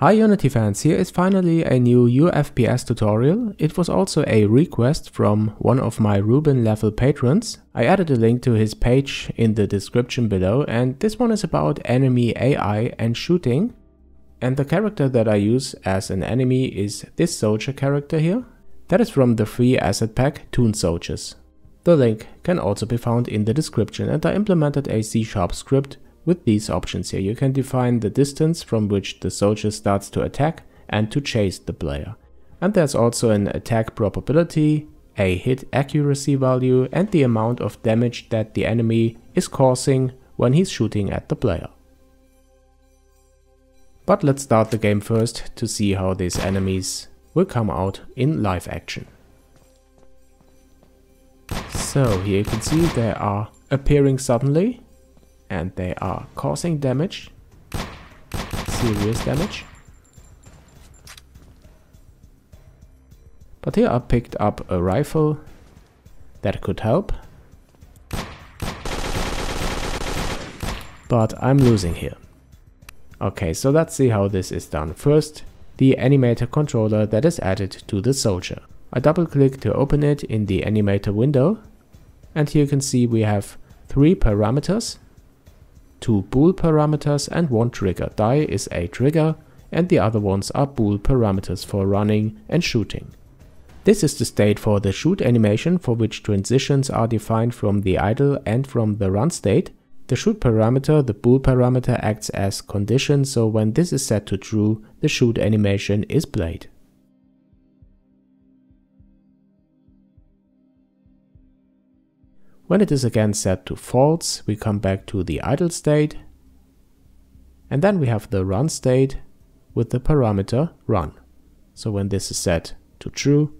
Hi Unity fans, here is finally a new UFPS tutorial. It was also a request from one of my Rubin level patrons. I added a link to his page in the description below, and this one is about enemy AI and shooting. And the character that I use as an enemy is this soldier character here. That is from the free asset pack Toon Soldiers. The link can also be found in the description, and I implemented a C# script with these options here. You can define the distance from which the soldier starts to attack and to chase the player. And there's also an attack probability, a hit accuracy value, and the amount of damage that the enemy is causing when he's shooting at the player. But let's start the game first to see how these enemies will come out in live action. So here you can see they are appearing suddenly, and they are causing damage, serious damage. But here I picked up a rifle that could help, but I'm losing here. Okay, so let's see how this is done. First, the animator controller that is added to the soldier. I double click to open it in the animator window, and here you can see we have three parameters. Two bool parameters and one trigger. Die is a trigger, and the other ones are bool parameters for running and shooting. This is the state for the shoot animation, for which transitions are defined from the idle and from the run state. The shoot parameter, the bool parameter, acts as condition, so when this is set to true, the shoot animation is played. When it is again set to false, we come back to the idle state, and then we have the run state with the parameter run. So when this is set to true,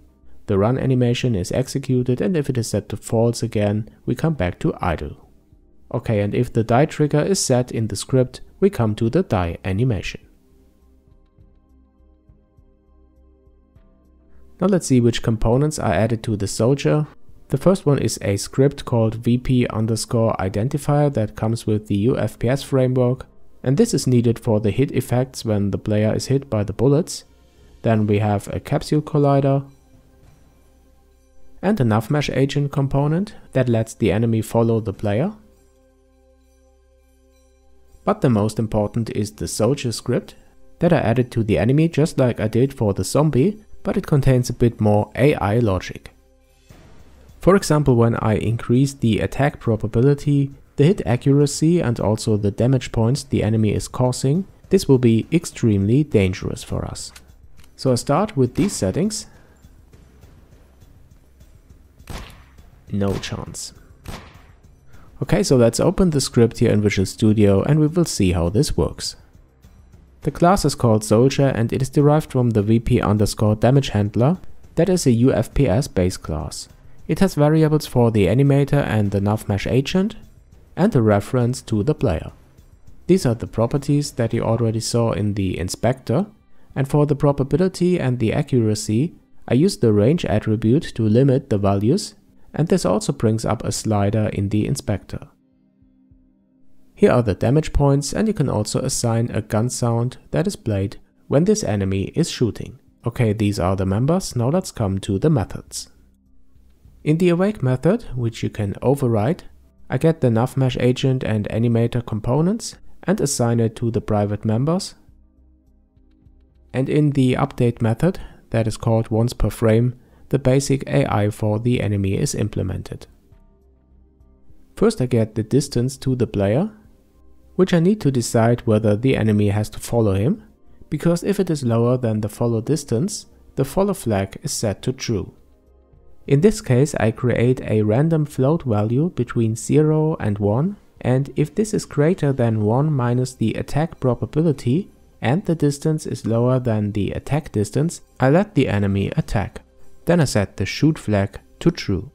the run animation is executed, and if it is set to false again, we come back to idle. Okay, and if the die trigger is set in the script, we come to the die animation. Now let's see which components are added to the soldier. The first one is a script called VP_identifier that comes with the UFPS framework, and this is needed for the hit effects when the player is hit by the bullets. Then we have a capsule collider and a NavMesh agent component that lets the enemy follow the player. But the most important is the soldier script that I added to the enemy, just like I did for the zombie, but it contains a bit more AI logic. For example, when I increase the attack probability, the hit accuracy, and also the damage points the enemy is causing, this will be extremely dangerous for us. So I start with these settings. No chance. Okay, so let's open the script here in Visual Studio and we will see how this works. The class is called Soldier and it is derived from the VP_Damage Handler. That is a UFPS base class. It has variables for the animator and the NavMesh agent, and a reference to the player. These are the properties that you already saw in the inspector, and for the probability and the accuracy, I used the range attribute to limit the values, and this also brings up a slider in the inspector. Here are the damage points, and you can also assign a gun sound that is played when this enemy is shooting. Okay, these are the members, now let's come to the methods. In the awake method, which you can override, I get the NavMesh agent and animator components and assign it to the private members. And in the update method, that is called once per frame, the basic AI for the enemy is implemented. First I get the distance to the player, which I need to decide whether the enemy has to follow him, because if it is lower than the follow distance, the follow flag is set to true. In this case, I create a random float value between 0 and 1, and if this is greater than 1 minus the attack probability and the distance is lower than the attack distance, I let the enemy attack. Then I set the shoot flag to true.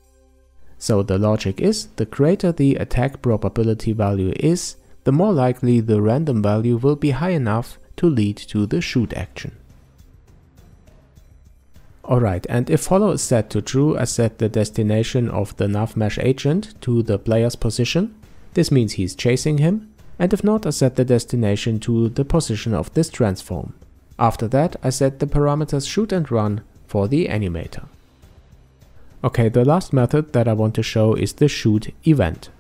So the logic is, the greater the attack probability value is, the more likely the random value will be high enough to lead to the shoot action. Alright, and if follow is set to true, I set the destination of the NavMesh agent to the player's position. This means he's chasing him. And if not, I set the destination to the position of this transform. After that, I set the parameters shoot and run for the animator. Okay, the last method that I want to show is the shoot event.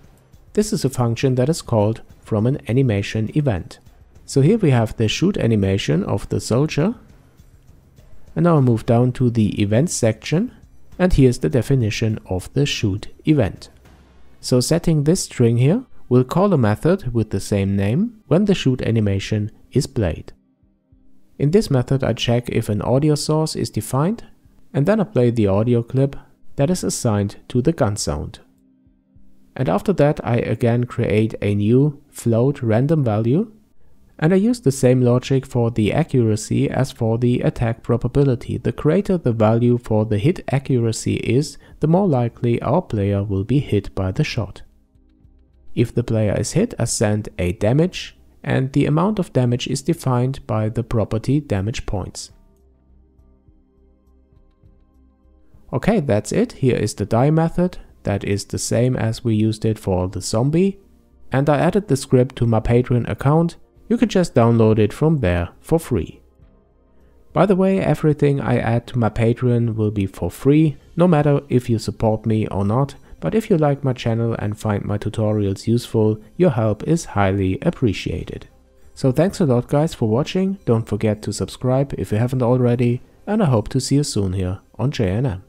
This is a function that is called from an animation event. So here we have the shoot animation of the soldier. And now I move down to the events section, and here's the definition of the shoot event. So setting this string here, we'll call a method with the same name when the shoot animation is played. In this method I check if an audio source is defined, and then I play the audio clip that is assigned to the gun sound. And after that I again create a new float random value, and I use the same logic for the accuracy as for the attack probability. The greater the value for the hit accuracy is, the more likely our player will be hit by the shot. If the player is hit, I send a damage, and the amount of damage is defined by the property damage points. Okay, that's it. Here is the die method. That is the same as we used it for the zombie. And I added the script to my Patreon account. You can just download it from there for free. By the way, everything I add to my Patreon will be for free, no matter if you support me or not. But if you like my channel and find my tutorials useful, your help is highly appreciated. So thanks a lot guys for watching, don't forget to subscribe if you haven't already, and I hope to see you soon here on JNM.